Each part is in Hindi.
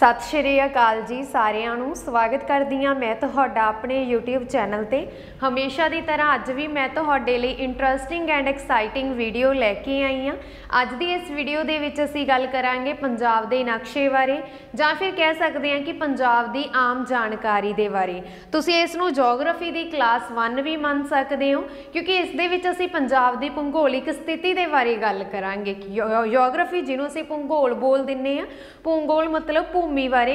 सत श्री अकाल जी सारिਆਂ ਨੂੰ स्वागत करती हाँ मैं ਤੁਹਾਡਾ अपने यूट्यूब चैनल ਤੇ हमेशा की तरह अज भी मैं ਤੁਹਾਡੇ ਲਈ इंटरस्टिंग एंड एक्साइटिंग वीडियो लैके आई हाँ। अज की इस वीडियो ਦੇ ਵਿੱਚ ਅਸੀਂ ਗੱਲ ਕਰਾਂਗੇ पंजाब के नक्शे बारे ਜਾਂ ਫਿਰ कह सकते हैं कि पंजाब की आम जानकारी ਦੇ ਬਾਰੇ। ਤੁਸੀਂ ਇਸ ਨੂੰ ਜੀਓਗ੍ਰਾਫੀ ਦੀ ਕਲਾਸ 1 भी ਮੰਨ ਸਕਦੇ ਹੋ क्योंकि ਇਸ ਦੇ ਵਿੱਚ ਅਸੀਂ ਪੰਜਾਬ ਦੀ ਭੂਗੋਲਿਕ ਸਥਿਤੀ ਦੇ ਬਾਰੇ ਗੱਲ ਕਰਾਂਗੇ। ਜੀਓਗ੍ਰਾਫੀ ਜਿਹਨੂੰ ਅਸੀਂ ਭੂਗੋਲ ਬੋਲ ਦਿੰਨੇ ਆ, ਭੂਗੋਲ मतलब भूमि बारे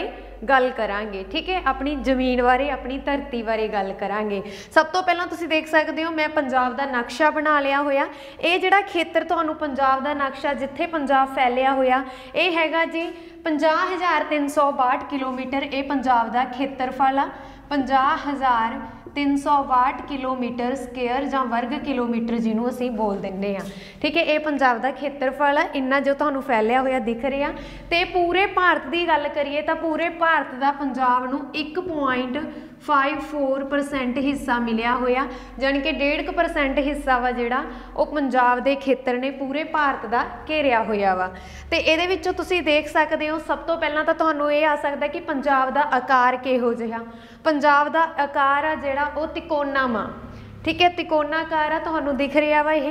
गल करांगे, ठीक है, अपनी जमीन बारे अपनी धरती बारे गल करांगे। सब तो पहला तुसी देख सकते हो मैं पंजाब दा नक्शा बना लिया होया। ये जिहड़ा खेतर तुहानू पंजाब दा नक्शा जिथे पंजाब फैलिया होया ये हैगा जी 50,362 किलोमीटर। ये पंजाब दा खेत्रफल आ 50,362 किलोमीटर स्केयर जां वर्ग किलोमीटर जिन्हों असी बोल देंगे हाँ, ठीक है। ये पंजाब का खेत्रफल है इन्ना जो तुहानू फैलिया होया दिख रहा। तो पूरे भारत की गल करिए तां पूरे भारत का पंजाब नूं 1.54% हिस्सा मिलिया होया, जानी कि 1.5% हिस्सा वा जिहड़ा ओह पंजाब दे खेतर ने पूरे भारत का घेरिया होया वा। तो इहदे विचों तुसीं देख सकदे हो सब तो पहलां तां तुहानू इह आ सकदा कि पंजाब का आकार किहो जिहा। पंजाब का आकार आ जिहड़ा ओह तिकोनामा, ठीक है, तिकोनाकार तुहानू दिख रहा वा। ये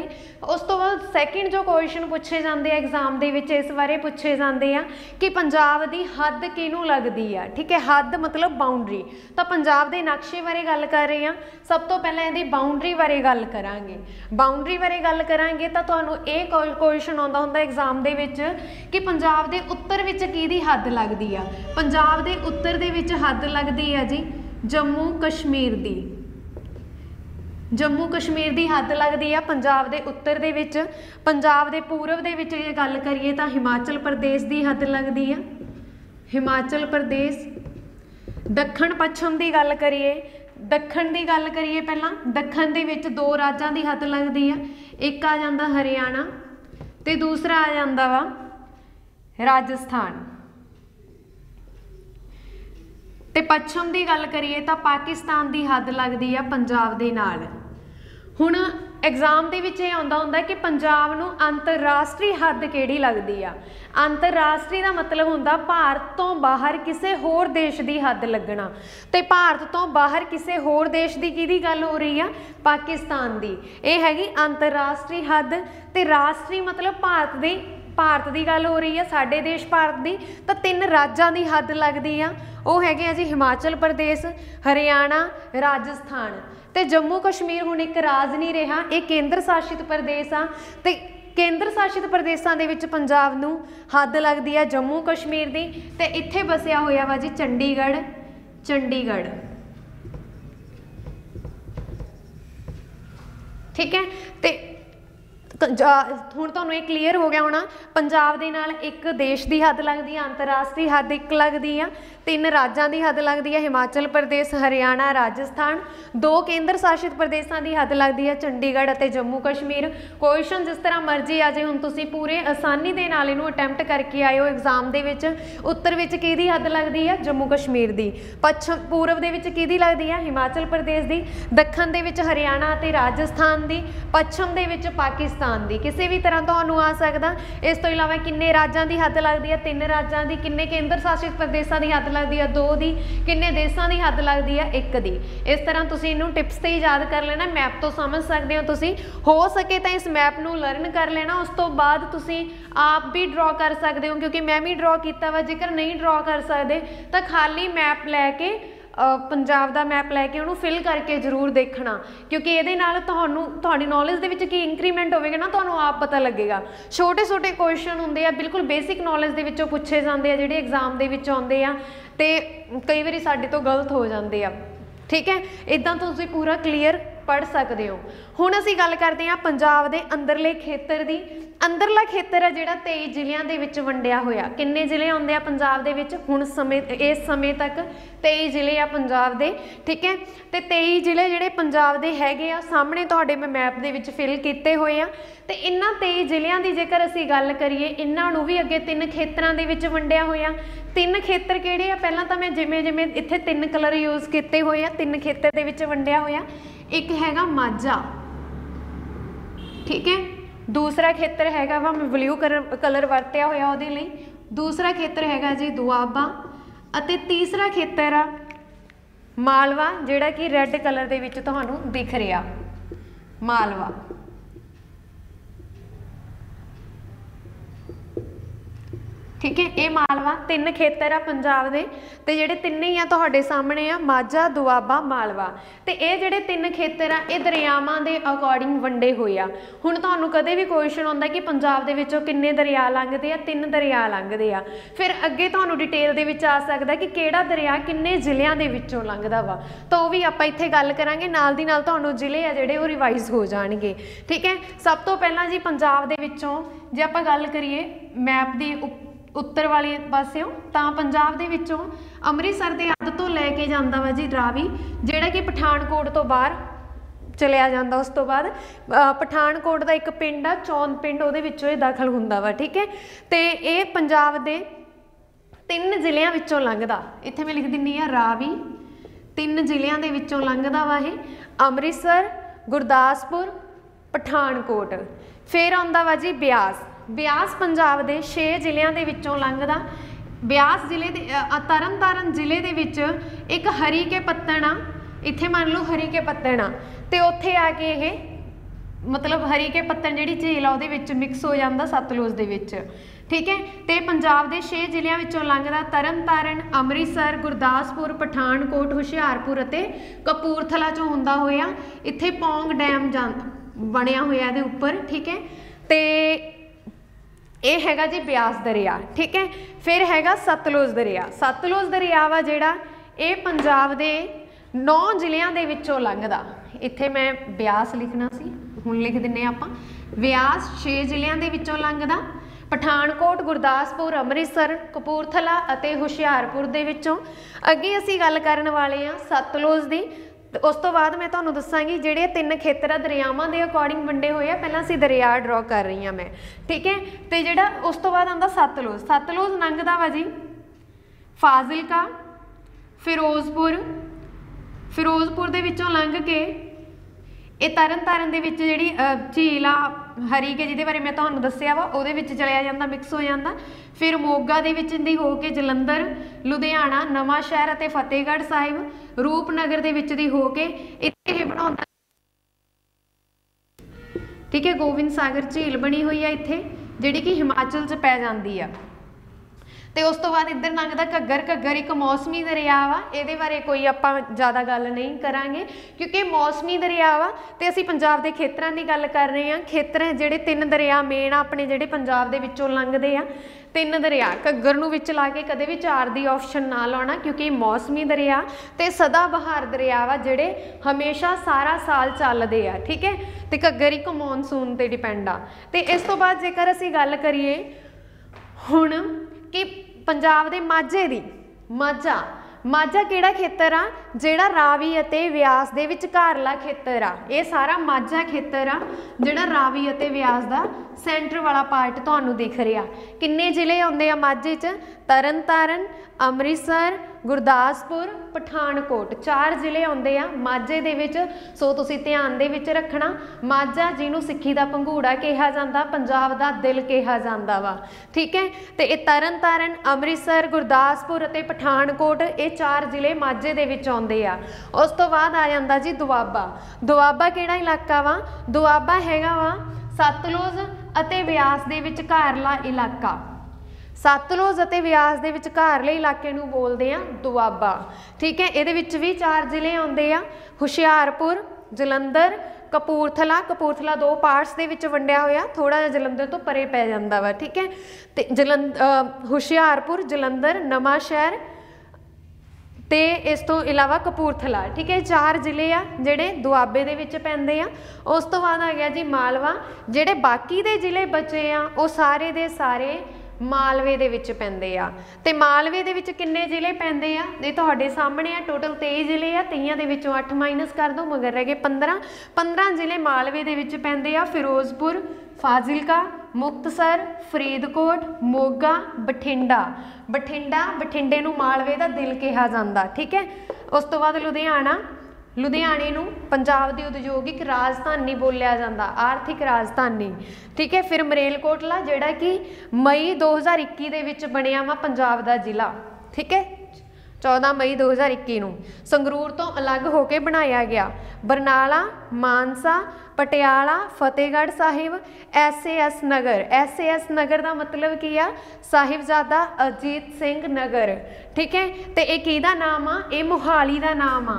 उस तो बाद सैकेंड जो क्वेश्चन पूछे जाते हैं एग्जाम के विच इस बारे पूछे जाते हैं कि पंजाब की हद किनू लगती है, ठीक है, हद मतलब बाउंडरी। तो पंजाब के नक्शे बारे गल कर रहे हैं, सब तो पहले इहदी बाउंडरी बारे गल करांगे। बाउंडरी बारे गल करांगे तो तुहानू ये क्वेश्चन आउंदा हुंदा एग्जाम दे विच कि पंजाब के उत्तर विच किहदी हद लगती है। पंजाब के उत्तर दे विच हद लगती है जी जम्मू कश्मीर की। जम्मू कश्मीर की हद लगती है पंजाब के उत्तर दे विच। पंजाब के पूर्व दे विच जे गल करिए तां हिमाचल प्रदेश की हद लगती है, हिमाचल प्रदेश। दक्षण पश्चिम की गल करिए, दक्षण की गल करिए पहला दक्षण दे विच दो राज्यां की हद लगती है, एक आ जांदा हरियाणा ते दूसरा आ जांदा वा राजस्थान। ते पश्चिम की गल करिए तां पाकिस्तान की हद लगती है पंजाब दे नाल। हुण एग्जाम दे विच ये आउंदा हुंदा कि पंजाब नूं अंतरराष्ट्रीय हद किहड़ी लगदी आ। अंतरराष्ट्रीय दा मतलब हुंदा भारत तो बाहर किसी होर देश की हद लगना। तो भारत तो बाहर किसी होर देश की किहदी गल हो रही है, पाकिस्तान की। यह हैगी अंतरराष्ट्रीय हद। तो राष्ट्रीय मतलब भारत की गल हो रही है, साडे देश भारत की। तो तीन राज्यां की हद लगदी आ, वह है जी हिमाचल प्रदेश, हरियाणा, राजस्थान। तो जम्मू कश्मीर हुण एक राज नहीं रहा, ये केंद्र शासित प्रदेश आ। तो केंद्र शासित प्रदेशों के विच पंजाब नूं हद लगती है जम्मू कश्मीर की। तो इत्थे बसिया होया वा जी चंडीगढ़, चंडीगढ़, ठीक है। तो हुण तुहानूं ये क्लीयर हो गया होना पंजाब दे नाल एक देश की हद लगती है, अंतरराष्ट्रीय हद एक लगती है, तीन राज्यां की हद लगती है हिमाचल प्रदेश, हरियाणा, राजस्थान, दो केंद्र शासित प्रदेशों की हद लगती है चंडीगढ़ और जम्मू कश्मीर। क्वेश्चन जिस तरह मर्जी आ जाए, हुण तुसीं पूरे आसानी दे नाल इहनूं अटैम्प्ट करके आए हो एग्जाम दे विच। उत्तर विच किहदी हद लगती है जम्मू कश्मीर की, पश्चिम पूर्व दे विच किहदी लगती है हिमाचल प्रदेश की, दक्षण दे विच हरियाणा ते राजस्थान की, पश्चिम दे विच पाकिस्तान दी। किसी भी तरह तुहानू आ सकदा। इस तो इलावा किन्ने राज्यां दी हद लगदी है, तीन राज्यां दी, किन्ने केंद्र शासित प्रदेशों की हद लगदी है, दो दी, किन्ने देशों की हद लगदी है, एक दी। इस तरह तुसीं इनू टिप्स ते ही याद कर लेना, मैप तो समझ सकते हो तुसीं। हो सके तो इस मैप नू लर्न कर लेना, उस तो बाद तुसीं आप भी ड्रॉ कर सकते हो क्योंकि मैं भी ड्रॉ किया वा। जेकर नहीं ड्रॉ कर सकते तो खाली मैप लैके पंजाब का मैप लैके उन्होंने फिल करके जरूर देखना क्योंकि ये थोड़ी नॉलेज के इंक्रीमेंट होगा ना, तो आप पता लगेगा। छोटे छोटे क्वेश्चन होंगे आ, बिल्कुल बेसिक नॉलेज के पूछे जाते हैं जोड़े एग्जाम के आते हैं, तो कई बार साढ़े तो गलत हो जाते हैं, ठीक है। इदा तुम पूरा क्लीयर पढ़ सकते हो। हुण असीं गल करते हैं पंजाब के अंदरले खेतर की। अंदरला खेतर है जिहड़ा 23 जिलियां दे विच वंडिया होया। किन्ने जिले आउंदे आ पंजाब दे विच हुण इस समय तक 23 जिले आ पंजाब दे, ठीक है। तो 23 जिले जिहड़े पंजाब दे हैगे आ, सामने तुहाडे मैं मैप दे विच फिल कीते होए आ। तो इन्हां 23 जिलियां दी जेकर असीं गल करिए, इन्हां नूं भी अगे तीन खेतरां दे विच वंडिया होया। तीन खेतर किहड़े आ? पहलां तां मैं जिवें जिवें इत्थे तीन कलर यूज़ कीते होए आ, तीन खेतर दे विच वंडिया होया। एक हैगा माझा, ठीक है, दूसरा खेतर हैगा वा मैं ब्लू कलर वरत्या होया, दूसरा खेतर हैगा जी दुआबा, ਅਤੇ तीसरा खेतर आ मालवा जिहड़ा कि रैड कलर दे विच तुहानू दिख रहा मालवा। ठीक है, ये मालवा तीन खेतर आ पंजाब दे ते जिहड़े तिन्ने ही आ तुहाडे सामने आ माझा दुआबा मालवा ते ये जिहड़े तीन खेतर आ ये दरियावां दे अकॉर्डिंग वंडे होए आ। हुण तुहानू कदे भी क्वेश्चन आउंदा कि पंजाब दे विचों किन्ने दरिया लंघदे आ, तीन दरिया लंघदे आ, फिर अगे तुहानू डिटेल दे विच आ सकदा कि किहड़ा दरिया किन्ने जिलियां दे विचों लंघदा वा, तां ओह वी आपां इत्थे गल करांगे, नाल दी नाल तुहानू जिले आ जिहड़े ओह रिवाइज हो जाणगे। ठीक है, सब तो पहलां जी पंजाब दे विचों जे आपां गल करिए मैप दी उत्तर वाले पास्यों तां पंजाब दे विच्चों अमृतसर के हद तो लैके जांदा वा जी रावी जिहड़ा कि पठानकोट तो बाहर चलिया जाता। उस तो बाद पठानकोट का एक पिंड आ चौन पिंड उहदे विच्चों ये दाखल हुंदा वा। ठीक है, तो ये पंजाब के तीन जिलियां विच्चों लंघदा, इत्थे मैं लिख दिंदी आ रावी तीन जिलियां दे विच्चों लंघदा वा, ये अमृतसर गुरदासपुर पठानकोट। फिर आउंदा वा जी ब्यास, ब्यास पंजाब के 6 जिलियां दे विच्चों लंघदा। ब्यास जिले तरन तारण जिले दे विच एक हरी के पत्तना, इत्थे मान लो हरी के पत्तना ते उत्थे आके ये मतलब हरी के पत्तन जिहड़ी झील आ उहदे विच मिक्स हो जाता सतलुज दे विच। ठीक है, तो पंजाब के 6 जिलियां विच्चों लंघदा तरन तारण अमृतसर गुरदासपुर पठानकोट हुशियारपुर अते कपूरथला चों हुंदा होया इत्थे पौंग डैम बनिया होया इहदे उपर। ठीक है, तो ये हैगा जी ब्यास दरिया। ठीक है, फिर हैगा सतलुज दरिया। सतलुज दरिया वा जिहड़ा ये पंजाब दे 9 जिलियां दे विच्चों लंघदा। इत्थे मैं ब्यास लिखना सी, हुण लिख दिंने आपां ब्यास 6 जिलियां दे विच्चों लंघदा, पठानकोट गुरदासपुर अमृतसर कपूरथला अते हुशियारपुर दे विच्चों। अगे असीं गल करन वाले आ सतलुज दी, उस तो बाद मैं तुहानूं दस्सांगी जिहड़े तीन खेतर दरियावां दे अकॉर्डिंग वंडे होए आ, पहलां असीं दरिया ड्रॉ कर रही हाँ मैं। ठीक है, तो जिहड़ा उस तो बाद आंदा सतलुज, सतलुज लंघदा वा जी फाजिलका फिरोजपुर, फिरोजपुर दे विच्चों लंघ के ये तरन तारण दे विच जिहड़ी झील आ हरी के जिहदे बारे मैं तुहानूं दस्सिया वा उहदे विच चलिया जांदा मिक्स हो जांदा। फिर मोगा दे विच दी हो के जलंधर लुधियाना नवां शहर अते फतेहगढ़ साहिब रूपनगर दे विच दी हो के इत्थे ही बनाउंदा। ठीक है, गोविंद सागर झील बनी हुई है इत्थे जिहड़ी कि हिमाचल च पै जांदी आ। तो उस तो बाद इधर लंघता घग्गर, घग्गर एक मौसमी दरिया वा, ये बारे कोई आपां ज़्यादा गल नहीं करांगे क्योंकि मौसमी दरिया वा ते असीं पंजाब दे खेतरां दी गल कर रहे हैं। खेतर जिहड़े तीन दरिया मेन अपने जिहड़े पंजाब दे विच्चों लंघदे आ, तीन दरिया घग्गर नूं विच ला के कदे भी चार दी ऑप्शन ना लाउणा क्योंकि मौसमी दरिया ते सदाबहार दरिया वा जिहड़े हमेशा सारा साल चलदे आ। ठीक है, ते घग्गर एक मॉनसून ते डिपेंड आ। ते इस तो बाद जेकर असीं गल करिए हुण कि पंजाब दे माझे दी, माझा माझा केड़ा खेतर आ जिहड़ा रावी अते व्यास दे विचकारला खेतर आ, ये सारा माझा खेतर आ जिहड़ा रावी अते व्यास दा सेंटर वाला पार्ट तुहानूं दिख रिहा। किन्ने जिले आउंदे आ माझे च, तरन तारण अमृतसर गुरदासपुर पठानकोट, 4 जिले आउंदे आ माझे दे विच। सो तुसीं ध्यान दे विच रखना माझा जिहनूं सिक्खी दा पंघूड़ा कहा जांदा, पंजाब दा दिल कहा जांदा वा। ठीक है, ते इह तरन तारण अमृतसर गुरदासपुर अते पठानकोट ये 4 जिले माझे दे विच आउंदे आ। उस तो बाद आ जांदा जी दुआबा। दुआबा किहड़ा इलाका वा? दुआबा हैगा वा सतलुज अते व्यास दे विचकारला इलाका, सतलुज अते व्यास दे विचकारले इलाके नूं बोलदे आ दुआबा। ठीक है, इहदे विच वी 4 जिले आउंदे आ हुशियारपुर जलंधर कपूरथला, कपूरथला 2 पार्ट्स दे विच वंडिया होया, थोड़ा जिहा जलंधर तो परे पै जांदा वा। ठीक है, ते हुशियारपुर जलंधर नवां शहर ते इस तो इलावा कपूरथला। ठीक है, 4 जिले आ जिहड़े दुआबे दे विच पैंदे आ। उस तो बाद आ गया जी मालवा, जिहड़े बाकी दे जिले बचे आ ओह सारे दे सारे मालवे दे विच पैंदे आ। ते मालवे दे विच किन्ने जिले पैंदे आ ये तुहाडे सामने आ, टोटल 23 जिले आ, 23 दे विचों 8 माइनस कर दो मगर रह गए 15 जिले मालवे दे विच पैंदे आ। फिरोजपुर फाजिलका मुक्तसर फरीदकोट मोगा बठिंडा, बठिंडे नूं मालवे दा दिल कहा जांदा। ठीक है, उस तो बाद लुधियाना, लुधियाणे नूं पंजाब की उद्योगिक राजधानी बोलिया जाता, आर्थिक राजधानी। ठीक है, फिर मरेलकोटला जिहड़ा कि मई 2021 दे विच बनिया वा पंजाब का जिला, ठीक है 14 मई 2021 ਨੂੰ ਸੰਗਰੂਰ ਤੋਂ ਅਲੱਗ ਹੋ ਕੇ ਬਣਾਇਆ ਗਿਆ। ਬਰਨਾਲਾ, ਮਾਨਸਾ, ਪਟਿਆਲਾ, ਫਤਿਹਗੜ੍ਹ ਸਾਹਿਬ, ਐਸਏਐਸ ਨਗਰ। ਐਸਏਐਸ ਨਗਰ ਦਾ ਮਤਲਬ ਕੀ ਆ? ਸਾਹਿਬਜ਼ਾਦਾ ਅਜੀਤ ਸਿੰਘ ਨਗਰ, ਠੀਕ ਹੈ। ਤੇ ਇਹ ਕਿਹਦਾ ਨਾਮ ਆ? ਇਹ ਮੋਹਾਲੀ ਦਾ ਨਾਮ ਆ।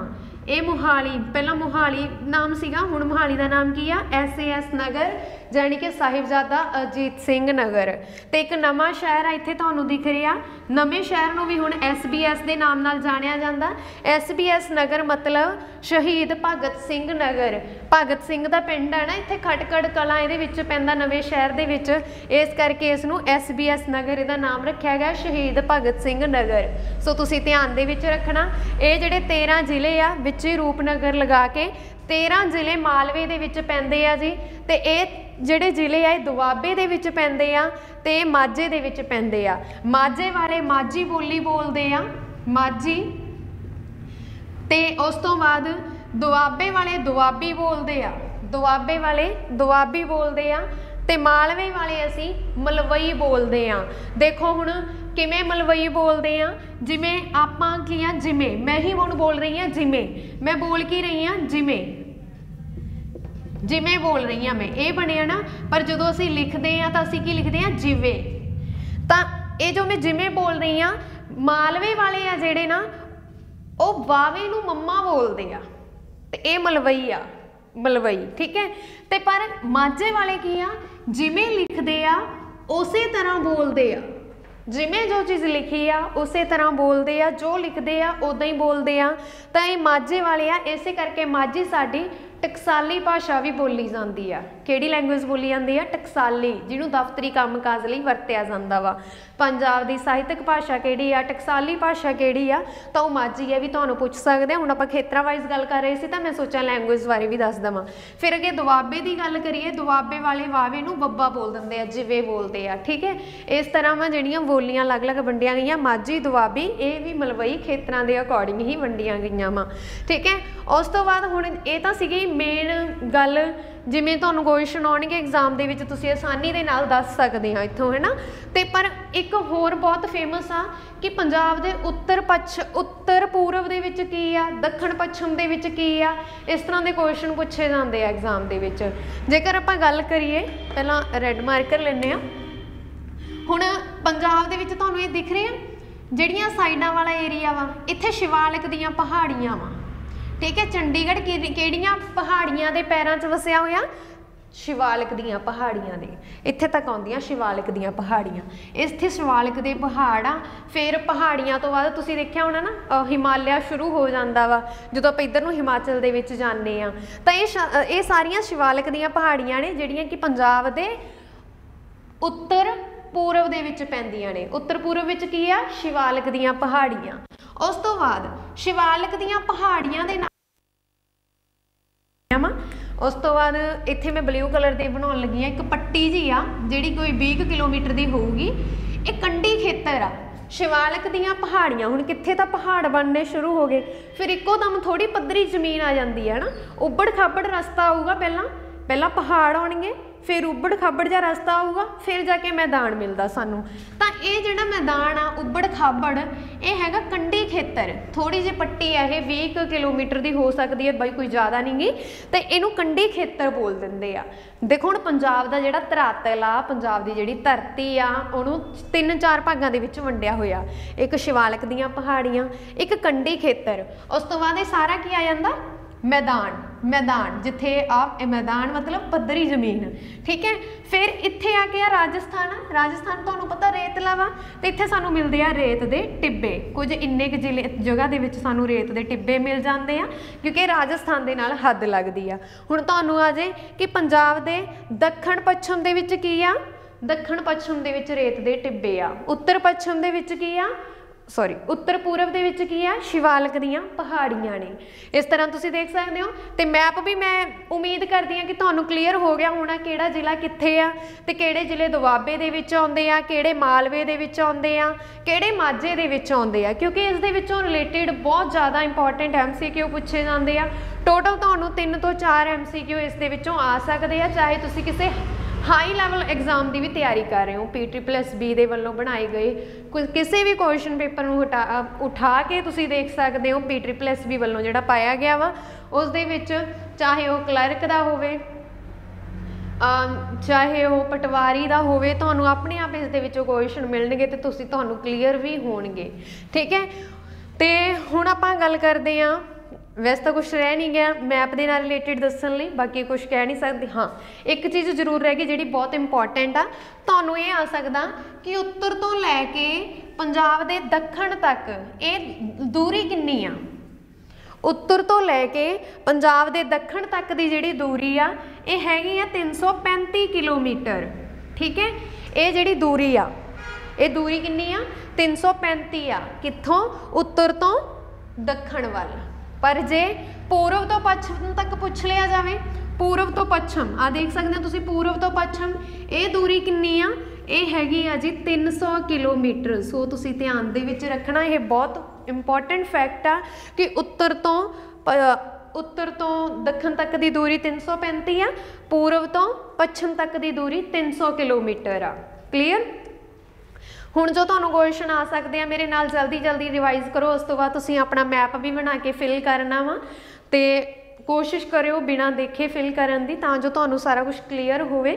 ਇਹ ਮੋਹਾਲੀ, ਪਹਿਲਾਂ ਮੋਹਾਲੀ ਨਾਮ ਸੀਗਾ, ਹੁਣ ਮੋਹਾਲੀ ਦਾ ਨਾਮ ਕੀ ਆ? ਐਸਏਐਸ ਨਗਰ, ਜਾਣੀ ਕਿ ਸਾਹਿਬਜ਼ਾਦਾ ਅਜੀਤ ਸਿੰਘ ਨਗਰ। ਤੇ ਇੱਕ ਨਵਾਂ ਸ਼ਹਿਰ ਆ ਇੱਥੇ ਤੁਹਾਨੂੰ ਦਿਖ ਰਿਹਾ। ਨਵੇਂ ਸ਼ਹਿਰ ਨੂੰ ਵੀ ਹੁਣ ਐਸਬੀਐਸ ਦੇ ਨਾਮ ਨਾਲ ਜਾਣਿਆ ਜਾਂਦਾ। ਐਸਬੀਐਸ ਨਗਰ ਮਤਲਬ ਸ਼ਹੀਦ ਭਗਤ ਸਿੰਘ ਨਗਰ। ਭਗਤ ਸਿੰਘ ਦਾ ਪਿੰਡ ਹੈ ਨਾ ਇੱਥੇ, ਖਟਕੜ ਕਲਾਂ ਇਹਦੇ ਵਿੱਚ ਪੈਂਦਾ ਨਵੇਂ ਸ਼ਹਿਰ ਦੇ ਵਿੱਚ, ਇਸ ਕਰਕੇ ਇਸ ਨੂੰ ਐਸਬੀਐਸ ਨਗਰ ਇਹਦਾ ਨਾਮ ਰੱਖਿਆ ਗਿਆ, ਸ਼ਹੀਦ ਭਗਤ ਸਿੰਘ ਨਗਰ। ਸੋ ਤੁਸੀਂ ਧਿਆਨ ਦੇ ਵਿੱਚ ਰੱਖਣਾ। ਇਹ ਜਿਹੜੇ 13 ਜ਼ਿਲ੍ਹੇ ਆ ਵਿੱਚ ਹੀ ਰੂਪਨਗਰ ਲਗਾ ਕੇ 13 ਜ਼ਿਲ੍ਹੇ ਮਾਲਵੇ ਦੇ ਵਿੱਚ ਪੈਂਦੇ ਆ ਜੀ। ਤੇ ਇਹ ਜਿਹੜੇ ਜ਼ਿਲ੍ਹੇ ਆ ਇਹ ਦੁਆਬੇ ਦੇ ਵਿੱਚ ਪੈਂਦੇ ਆ ਤੇ ਮਾਝੇ ਦੇ ਵਿੱਚ ਪੈਂਦੇ ਆ। ਮਾਝੇ ਵਾਲੇ ਮਾਝੀ ਬੋਲੀ ਬੋਲਦੇ ਆ, ਮਾਝੀ। ਤੇ ਉਸ ਤੋਂ ਬਾਅਦ ਦੁਆਬੇ ਵਾਲੇ ਦੁਆਬੀ ਬੋਲਦੇ ਆ, ਦੁਆਬੇ ਵਾਲੇ ਦੁਆਬੀ ਬੋਲਦੇ ਆ। ਤੇ ਮਾਲਵੇ ਵਾਲੇ ਅਸੀਂ ਮਲਵਈ ਬੋਲਦੇ ਆ। ਦੇਖੋ ਹੁਣ ਕਿਵੇਂ ਮਲਵਈ ਬੋਲਦੇ ਆ, ਜਿਵੇਂ ਆਪਾਂ ਕੀ ਆ, ਜਿਵੇਂ ਮੈਂ ਹੀ ਹੁਣ ਬੋਲ ਰਹੀ ਆ, ਜਿਵੇਂ ਮੈਂ ਬੋਲ ਕੀ ਰਹੀ ਆ, ਜਿਵੇਂ ਜਿਵੇਂ ਬੋਲ ਰਹੀ ਆ ਮੈਂ, ਇਹ ਬਣਿਆ ਨਾ। ਪਰ ਜਦੋਂ ਅਸੀਂ ਲਿਖਦੇ ਆ ਤਾਂ ਅਸੀਂ ਕੀ ਲਿਖਦੇ ਆ? ਜਿਵੇਂ। ਤਾਂ ਇਹ ਜੋ ਮੈਂ ਜਿਵੇਂ ਬੋਲ ਰਹੀ ਆ, ਮਾਲਵੇ ਵਾਲੇ ਆ ਜਿਹੜੇ ਨਾ ਉਹ ਵਾਵੇ ਨੂੰ ਮੰਮਾ ਬੋਲਦੇ ਆ ਤੇ ਇਹ ਮਲਵਈ ਆ, ਮਲਵਈ, ਠੀਕ ਹੈ। ਤੇ ਪਰ ਮਾਝੇ ਵਾਲੇ ਕੀ ਆ, ਜਿਵੇਂ ਲਿਖਦੇ ਆ ਉਸੇ ਤਰ੍ਹਾਂ ਬੋਲਦੇ ਆ। ਜਿਵੇਂ ਜੋ ਚੀਜ਼ ਲਿਖੀ ਆ ਉਸੇ ਤਰ੍ਹਾਂ ਬੋਲਦੇ ਆ, ਜੋ ਲਿਖਦੇ ਆ ਉਦਾਂ ਹੀ ਬੋਲਦੇ ਆ। ਤਾਂ ਇਹ ਮਾਝੇ ਵਾਲੇ ਆ। ਇਸੇ ਕਰਕੇ ਮਾਝੀ ਸਾਡੀ ਟਕਸਾਲੀ ਭਾਸ਼ਾ ਵੀ ਬੋਲੀ ਜਾਂਦੀ ਆ। ਕਿਹੜੀ ਲੈਂਗੁਏਜ ਬੋਲੀ ਜਾਂਦੀ ਆ? ਟਕਸਾਲੀ, ਜਿਹਨੂੰ ਦਫ਼ਤਰੀ ਕੰਮਕਾਜ ਲਈ ਵਰਤਿਆ ਜਾਂਦਾ ਵਾ। ਪੰਜਾਬ ਦੀ ਸਾਹਿਤਕ ਭਾਸ਼ਾ ਕਿਹੜੀ ਆ? ਟਕਸਾਲੀ ਭਾਸ਼ਾ ਕਿਹੜੀ ਆ? ਤਾਂ ਉਹ ਮਾਝੀ ਆ ਵੀ ਤੁਹਾਨੂੰ ਪੁੱਛ ਸਕਦੇ ਆ। ਹੁਣ ਆਪਾਂ ਖੇਤਰਾਂ ਵਾਈਜ਼ ਗੱਲ ਕਰ ਰਹੇ ਸੀ ਤਾਂ ਮੈਂ ਸੋਚਿਆ ਲੈਂਗੁਏਜ ਬਾਰੇ ਵੀ ਦੱਸ ਦੇਵਾਂ। ਫਿਰ ਅੱਗੇ ਦੁਆਬੇ ਦੀ ਗੱਲ ਕਰੀਏ, ਦੁਆਬੇ ਵਾਲੇ ਵਾਵੇ ਨੂੰ ਬੱਬਾ ਬੋਲ ਦਿੰਦੇ ਆ, ਜਿਵੇਂ ਬੋਲਦੇ ਆ, ਠੀਕ ਹੈ। ਇਸ ਤਰ੍ਹਾਂ ਵਾ ਜਿਹੜੀਆਂ ਬੋਲੀਆਂ ਅਲੱਗ-ਅਲੱਗ ਵੰਡੀਆਂ ਗਈਆਂ, ਮਾਝੀ, ਦੁਆਬੀ, ਇਹ ਵੀ ਮਲਵਈ ਖੇਤਰਾਂ ਦੇ ਅਕੋਰਡਿੰਗ ਹੀ ਵੰਡੀਆਂ ਗਈਆਂ ਵਾ, ਠੀਕ ਹੈ। ਉਸ ਤੋਂ ਬਾਅਦ ਹੁਣ ਇਹ ਤਾਂ ਸੀਗੀ ਮੇਨ ਗੱਲ, ਜਿਵੇਂ ਤੁਹਾਨੂੰ ਕੁਐਸਚਨ ਆਉਣਗੇ ਐਗਜ਼ਾਮ ਦੇ ਵਿੱਚ ਤੁਸੀਂ ਆਸਾਨੀ ਦੇ ਨਾਲ ਦੱਸ ਸਕਦੇ ਆ ਇੱਥੋਂ, ਹੈ ਨਾ। ਤੇ ਪਰ ਇੱਕ ਹੋਰ ਬਹੁਤ ਫੇਮਸ ਆ ਕਿ ਪੰਜਾਬ ਦੇ ਉੱਤਰ ਪੂਰਬ ਦੇ ਵਿੱਚ ਕੀ ਆ, ਦੱਖਣ ਪੱਛਮ ਦੇ ਵਿੱਚ ਕੀ ਆ, ਇਸ ਤਰ੍ਹਾਂ ਦੇ ਕੁਐਸਚਨ ਪੁੱਛੇ ਜਾਂਦੇ ਆ ਐਗਜ਼ਾਮ ਦੇ ਵਿੱਚ। ਜੇਕਰ ਆਪਾਂ ਗੱਲ ਕਰੀਏ, ਪਹਿਲਾਂ ਰੈੱਡ ਮਾਰਕਰ ਲੈਂਦੇ ਆ। ਹੁਣ ਪੰਜਾਬ ਦੇ ਵਿੱਚ ਤੁਹਾਨੂੰ ਇਹ ਦਿਖ ਰਿਹਾ ਜਿਹੜੀਆਂ ਸਾਈਡਾਂ ਵਾਲਾ ਏਰੀਆ ਵਾ, ਇੱਥੇ ਸ਼ਿਵਾਲਿਕ ਦੀਆਂ ਪਹਾੜੀਆਂ ਵਾ, ਠੀਕ ਹੈ। ਚੰਡੀਗੜ੍ਹ ਕਿਹੜੀਆਂ ਪਹਾੜੀਆਂ ਦੇ ਪੈਰਾਂ 'ਚ ਵਸਿਆ ਹੋਇਆ? ਸ਼ਿਵਾਲਿਕ ਦੀਆਂ ਪਹਾੜੀਆਂ ਦੇ। ਇੱਥੇ ਤੱਕ ਆਉਂਦੀਆਂ ਸ਼ਿਵਾਲਿਕ ਦੀਆਂ ਪਹਾੜੀਆਂ, ਇੱਥੇ ਸ਼ਿਵਾਲਿਕ ਦੇ ਪਹਾੜ ਆ। ਫਿਰ ਪਹਾੜੀਆਂ ਤੋਂ ਬਾਅਦ ਤੁਸੀਂ ਦੇਖਿਆ ਹੋਣਾ ਨਾ ਹਿਮਾਲਿਆ ਸ਼ੁਰੂ ਹੋ ਜਾਂਦਾ ਵਾ ਜਦੋਂ ਆਪਾਂ ਇੱਧਰ ਨੂੰ ਹਿਮਾਚਲ ਦੇ ਵਿੱਚ ਜਾਂਦੇ ਆ। ਤਾਂ ਇਹ ਸਾਰੀਆਂ ਸ਼ਿਵਾਲਿਕ ਦੀਆਂ ਪਹਾੜੀਆਂ ਨੇ ਜਿਹੜੀਆਂ ਕਿ ਪੰਜਾਬ ਦੇ ਉੱਤਰ ਪੂਰਬ ਦੇ ਵਿੱਚ ਪੈਂਦੀਆਂ ਨੇ। ਉੱਤਰ ਪੂਰਬ ਵਿੱਚ ਕੀ ਆ? ਸ਼ਿਵਾਲਿਕ ਦੀਆਂ ਪਹਾੜੀਆਂ। ਉਸ ਤੋਂ ਬਾਅਦ ਸ਼ਿਵਾਲਿਕ ਦੀਆਂ ਪਹਾੜੀਆਂ ਦੇ ਨਾਲ ਉਸ ਤੋਂ ਬਾਅਦ ਇੱਥੇ ਮੈਂ ਬਲੂ ਕਲਰ ਦੇ ਬਣਾਉਣ ਲੱਗੀ ਆ ਇੱਕ ਪੱਟੀ ਜੀ ਆ ਜਿਹੜੀ ਕੋਈ 20 ਕਿਲੋਮੀਟਰ ਦੀ ਹੋਊਗੀ। ਇਹ ਕੰਢੀ ਖੇਤਰ ਆ ਸ਼ਿਵਾਲਿਕ ਦੀਆਂ ਪਹਾੜੀਆਂ। ਹੁਣ ਕਿੱਥੇ ਤਾਂ ਪਹਾੜ ਬਣਨੇ ਸ਼ੁਰੂ ਹੋ ਗਏ, ਫਿਰ ਇੱਕੋ ਦਮ ਥੋੜੀ ਪੱਧਰੀ ਜ਼ਮੀਨ ਆ ਜਾਂਦੀ ਹੈ ਨਾ, ਉੱਬੜ ਖਾਬੜ ਰਸਤਾ ਆਊਗਾ। ਪਹਿਲਾਂ ਪਹਾੜ ਆਉਣਗੇ, ਫਿਰ ਉੱਬੜ ਖਾਬੜ ਜਿਹਾ ਰਸਤਾ ਆਊਗਾ, ਫਿਰ ਜਾ ਕੇ ਮੈਦਾਨ ਮਿਲਦਾ ਸਾਨੂੰ। ਤਾਂ ਇਹ ਜਿਹੜਾ ਮੈਦਾਨ ਆ ਉੱਬੜ ਖਾਬੜ, ਇਹ ਹੈਗਾ ਕੰਢੀ ਖੇਤਰ। ਥੋੜੀ ਜਿਹੀ ਪੱਟੀ ਆ ਇਹ 20 ਕਿਲੋਮੀਟਰ ਦੀ ਹੋ ਸਕਦੀ ਹੈ ਬਾਈ, ਕੋਈ ਜ਼ਿਆਦਾ ਨਹੀਂ ਗੀ। ਤੇ ਇਹਨੂੰ ਕੰਢੀ ਖੇਤਰ ਬੋਲ ਦਿੰਦੇ ਆ। ਦੇਖੋ ਹੁਣ ਪੰਜਾਬ ਦਾ ਜਿਹੜਾ ਧਰਾਤਲ ਆ, ਪੰਜਾਬ ਦੀ ਜਿਹੜੀ ਧਰਤੀ ਆ, ਉਹਨੂੰ 3-4 ਭਾਗਾਂ ਦੇ ਵਿੱਚ ਵੰਡਿਆ ਹੋਇਆ। ਇੱਕ ਸ਼ਿਵਾਲਿਕ ਦੀਆਂ ਪਹਾੜੀਆਂ, ਇੱਕ ਕੰਢੀ ਖੇਤਰ। ਉਸ ਤੋਂ ਬਾਅਦ ਇਹ ਸਾਰਾ ਕੀ ਆ ਜਾਂਦਾ? ਮੈਦਾਨ, ਜਿੱਥੇ ਆਪ ਇਹ ਮੈਦਾਨ ਮਤਲਬ ਪੱਧਰੀ ਜ਼ਮੀਨ, ਠੀਕ ਹੈ। ਫਿਰ ਇੱਥੇ ਆ ਕੇ ਆ ਰਾਜਸਥਾਨ ਤੁਹਾਨੂੰ ਪਤਾ ਰੇਤਲਾ ਵਾ, ਤੇ ਇੱਥੇ ਸਾਨੂੰ ਮਿਲਦੇ ਆ ਰੇਤ ਦੇ ਟਿੱਬੇ। ਕੁਝ ਇੰਨੇ ਕੁ ਜਗ੍ਹਾ ਦੇ ਵਿੱਚ ਸਾਨੂੰ ਰੇਤ ਦੇ ਟਿੱਬੇ ਮਿਲ ਜਾਂਦੇ ਆ ਕਿਉਂਕਿ ਰਾਜਸਥਾਨ ਦੇ ਨਾਲ ਹੱਦ ਲੱਗਦੀ ਆ। ਹੁਣ ਤੁਹਾਨੂੰ ਆ ਜੇ ਕਿ ਪੰਜਾਬ ਦੇ ਦੱਖਣ ਪੱਛਮ ਦੇ ਵਿੱਚ ਕੀ ਆ? ਦੱਖਣ ਪੱਛਮ ਦੇ ਵਿੱਚ ਰੇਤ ਦੇ ਟਿੱਬੇ ਆ। ਉੱਤਰ ਪੱਛਮ ਦੇ ਵਿੱਚ ਕੀ ਆ? ਉੱਤਰ ਪੂਰਬ ਦੇ ਵਿੱਚ ਕੀ ਆ? ਸ਼ਿਵਾਲਿਕ ਦੀਆਂ ਪਹਾੜੀਆਂ ਨੇ। ਇਸ ਤਰ੍ਹਾਂ ਤੁਸੀਂ ਦੇਖ ਸਕਦੇ ਹੋ। ਤੇ ਮੈਪ ਵੀ ਮੈਂ ਉਮੀਦ ਕਰਦੀ ਹਾਂ ਕਿ ਤੁਹਾਨੂੰ ਕਲੀਅਰ ਹੋ ਗਿਆ ਹੋਣਾ ਕਿਹੜਾ ਜ਼ਿਲ੍ਹਾ ਕਿੱਥੇ ਆ, ਤੇ ਕਿਹੜੇ ਜ਼ਿਲ੍ਹੇ ਦੁਆਬੇ ਦੇ ਵਿੱਚ ਆਉਂਦੇ ਆ, ਕਿਹੜੇ ਮਾਲਵੇ ਦੇ ਵਿੱਚ ਆਉਂਦੇ ਆ, ਕਿਹੜੇ ਮਾਝੇ ਦੇ ਵਿੱਚ ਆਉਂਦੇ ਆ, ਕਿਉਂਕਿ ਇਸ ਦੇ ਵਿੱਚੋਂ ਰਿਲੇਟਿਡ ਬਹੁਤ ਜ਼ਿਆਦਾ ਇੰਪੋਰਟੈਂਟ MCQ ਪੁੱਛੇ ਜਾਂਦੇ ਆ। ਟੋਟਲ ਤੁਹਾਨੂੰ 3 ਤੋਂ 4 MCQ ਇਸ ਦੇ ਵਿੱਚੋਂ ਆ ਸਕਦੇ ਆ, ਚਾਹੇ ਤੁਸੀਂ ਕਿਸੇ हाई लैवल एग्जाम की भी तैयारी कर रहे हो PTPSB के वालों बनाए गए किसी भी क्वेश्चन पेपर में उठा के तुसीं देख सकते हो PTPSB वालों जिहड़ा पाया गया वा उस दे विच चाहे वह क्लर्क का होवे चाहे वह पटवारी का होवे तुहानूं अपने आप इस दे विचों क्वेश्चन मिलणगे ते तुसीं तुहानूं क्लीयर भी होणगे। ठीक है, तो हुण आपां गल करदे आं, वैसे तो कुछ रह नहीं गया मैप के नाल रिलेटिड दस्सण लई, बाकी कुछ कह नहीं सकते। हाँ, एक चीज़ जरूर रह गई जिहड़ी बहुत इंपोर्टेंट आ, तुहानूं ये आ सकदा कि उत्तर तो लैके पंजाब के दक्षण तक ये दूरी किन्नी आ, उत्तर तो लैके पंजाब के दक्षण तक की जिहड़ी दूरी आ यह हैगी आ 335 किलोमीटर। ठीक है, ये जिहड़ी दूरी आ ये दूरी किन्नी आ 335 आ, कित्थों उत्तर तो दक्षण वाल। पर जे पूर्व तो पश्चिम तक पुछ लिया जाए, पूर्व तो पश्चिम आ देख सकते हो तुसीं, पूर्व तो पश्चिम ये दूरी किन्नी आ यह हैगी आ जी 300 किलोमीटर। सो तुसीं ध्यान दे विच रखना, यह बहुत इंपॉर्टेंट फैक्ट आ कि उत्तर तो दक्षण तक की दूरी 335 आ, पूर्व तो पश्चिम तक की दूरी 300 किलोमीटर आ। क्लीयर? हुण जो तुहानूं क्वेश्चन आ सकते हैं मेरे नाल जल्दी जल्दी रिवाइज करो, उस तो बाद तुसीं अपना मैप भी बना के फिल करना वा, तो कोशिश करो बिना देखे फिल करन दी तां जो तुहानूं सारा कुछ क्लीयर होवे।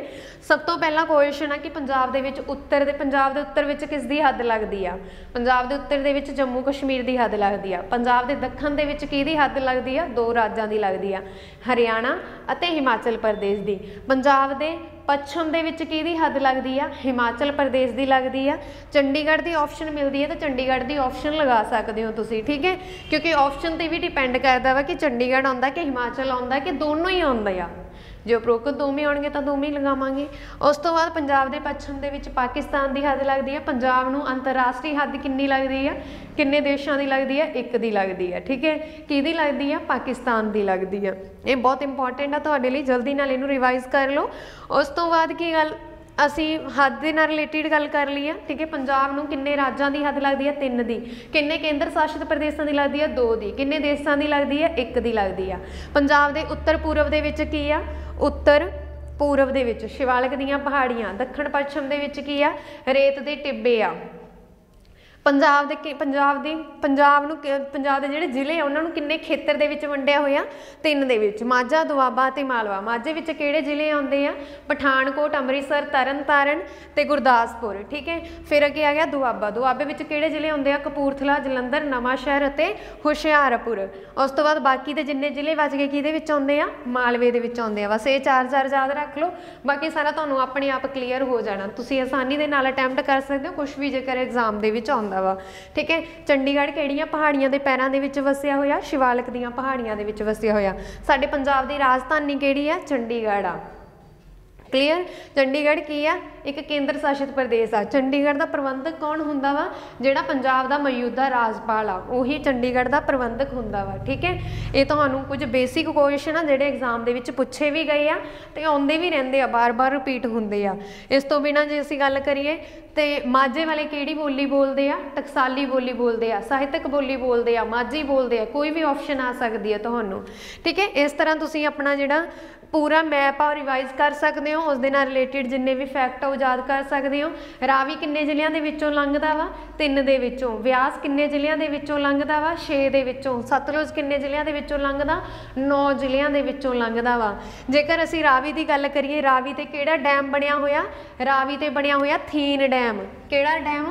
सब तो पहला क्वेश्चन है कि पंजाब दे विच उत्तर दे पंजाब दे उत्तर विच किस दी हद लगदी आ? पंजाब दे उत्तर दे विच जम्मू कश्मीर दी हद लगदी आ। पंजाब दे दक्षण दे विच किहदी हद लगदी आ? दो राज्यां दी लगदी आ, हरियाणा अते हिमाचल प्रदेश दी। पंजाब दे पश्चिम दे विच किहदी हद लगदी आ? हिमाचल प्रदेश की लगती है। चंडीगढ़ की ऑप्शन मिलती है तो चंडीगढ़ की ऑप्शन लगा सकते हो तुसीं। ठीक है, क्योंकि ऑप्शन पर भी डिपेंड करता वा कि चंडीगढ़ आउंदा कि हिमाचल आउंदा कि दोनों ही आउंदे आ, जो उपरोक्त दोवें आउणगे तो दोवें लगावांगे। उस तो बाद पंजाब के पश्चिम के विच पाकिस्तान की हद लगती है। पंजाब नूं अंतरराष्ट्रीय हद कितनी लगती है? किन्ने देशों की लगती है? एक की लगती है। ठीक है, किहदी लगती है? पाकिस्तान की लगती है। ये बहुत इंपॉर्टेंट है तुहाडे लई, जल्दी नाल इहनूं रिवाइज कर लो। उस तो बाद की गल असी हद दे नाल रिलेटिड गल कर ली है। ठीक है, पंजाब नूं किन्ने राज्यां दी हद लगदी है? 3 दी। किन्ने केंद्र शासित प्रदेशां दी लगदी है? 2 दी। किन्ने देशां दी लगदी है? 1 दी लगदी है। पंजाब दे उत्तर पूर्व दे विच की आ? उत्तर पूर्व दे विच शिवालिक दीयां पहाड़ियां। दक्षिण पश्चिम दे विच की आ? रेत दे टिब्बे आ। पंजाब दे जिहड़े जिले आ उन्हां नूं किन्ने खेतर दे विच वंडिया होया? 3 दे विच, माझा दुआबा ते मालवा। माझे विच किहड़े जिले आउंदे आ? पठानकोट, अमृतसर, तरनतारन ते गुरदासपुर। ठीक है, फिर अगे आ गया दुआबा। दुआबे विच किहड़े जिले आउंदे आ? कपूरथला, जलंधर, नवांशहर ते हुशियारपुर। उस तो बाद बाकी दे जिन्ने जिले बच गए किहदे विच आउंदे आ? मालवे दे विच आउंदे आ। बस ये चार याद रख लो, बाकी सारा तुहानूं अपने आप क्लीयर हो जाना, तुसीं आसानी दे नाल अटैम्प्ट कर सकदे हो कुछ भी जेकर एग्जाम दे विच आउंदा। ठीक है, चंडीगढ़ किहड़ियां पहाड़ियां दे पैरां दे विच वसिया होया? शिवालिक दीयां पहाड़ियां दे विच वसिया होया। साडे पंजाब दी राजधानी किहड़ी है? चंडीगढ़ आ। क्लीयर? चंडीगढ़ की आ? एक केंद्र शासित प्रदेश आ। चंडीगढ़ का प्रबंधक कौन हुंदा वा? जिहड़ा पंजाब का मौजूदा राजपाल आ, उही चंडीगढ़ का प्रबंधक हुंदा वा। ठीक है, ये तुहानूं कुछ बेसिक क्वेश्चन आ जिहड़े एग्जाम दे विच पुछे भी गए आ ते आउंदे भी रहिंदे आ, बार बार रिपीट हुंदे आ। इस तो बिना जे असीं गल करिए ते माझे वाले किहड़ी बोली बोलदे आ? टकसाली बोली बोलदे आ, साहित्यक बोली बोलदे आ, माझी बोलदे आ, कोई भी ऑप्शन आ सकदी है तुहानूं। ठीक है, इस तरह तुसीं अपना जिहड़ा पूरा मैप आ रिवाइज कर सकते हो, उस दे नाल रिलेटिड जिन्ने भी फैक्ट आ वो याद कर सकते हो। रावी किन्ने जिलियां दे विचों लंघदा वा? 3 दे विचों। व्यास किन्ने जिलियां दे विचों लंघदा वा? 6 दे विचों। सतलुज किन्ने जिलियां दे विचों लंघदा? 9 जिलियां दे विचों लंघदा वा। जेकर असीं रावी दी गल करिए, रावी ते किहड़ा डैम बनिया होया? रावी ते बनिया होया थीन डैम। किहड़ा डैम?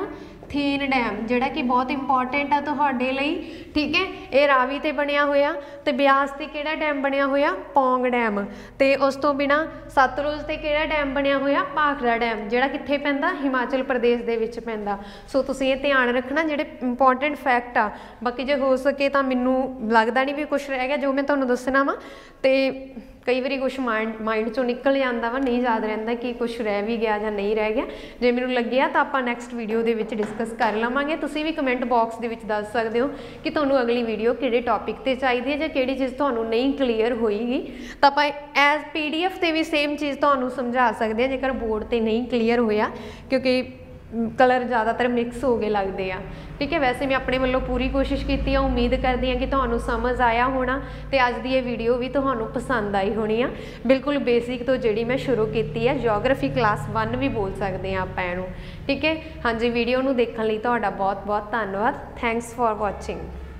थीन डैम, जिहड़ा कि बहुत इंपॉर्टेंट आ तुहाडे लई। ठीक है, ये रावी ते बनिया होया। तो ब्यास ते किहड़ा डैम बनिया होया? पौंग डैम। तो उस तो बिना सतलुज ते किहड़ा डैम बनिया होया? भाखड़ा डैम, जिहड़ा कित्थे पैंदा? हिमाचल प्रदेश दे विच पैंदा। सो तुसीं ये ध्यान रखना जिहड़े इंपॉर्टेंट फैक्ट आ, बाकी जो हो सके तो मैनूं लगदा नहीं भी कुछ रह गया जो मैं तुहानूं दस्सणा वा, तो कई बार कुछ माइंड चों निकल जाता वा, नहीं याद रहता कि कुछ रह भी गया या नहीं रह गया। जे मैनूं लग्गिया तो आपां नैक्सट वीडियो दे विच डिस्कस कर लवांगे। तुसीं भी कमेंट बॉक्स दे विच दस सकदे हो कि तुहानूं अगली वीडियो किहड़े टॉपिक ते चाहिदी है, जां किहड़ी चीज़ तुहानूं नहीं क्लीयर होईगी तां आपां एज PDF ते भी सेम चीज़ तुहानूं समझा सकदे आ जेकर बोर्ड ते नहीं क्लीयर होया, क्योंकि कलर ज़्यादातर मिक्स हो गए लगते हैं। ठीक है, वैसे मैं अपने वालों पूरी कोशिश की है, उम्मीद करती हाँ कि तुहानू समझ आया होना तो अज की ये वीडियो भी तुहानू पसंद आई होनी आ। बिल्कुल बेसिक तो जी मैं शुरू की है, जोग्राफी क्लास 1 भी बोल सकते हैं आप इनू। ठीक है, हाँ जी, वीडियो में देखने लिए बहुत बहुत धन्यवाद। Thanks for watching.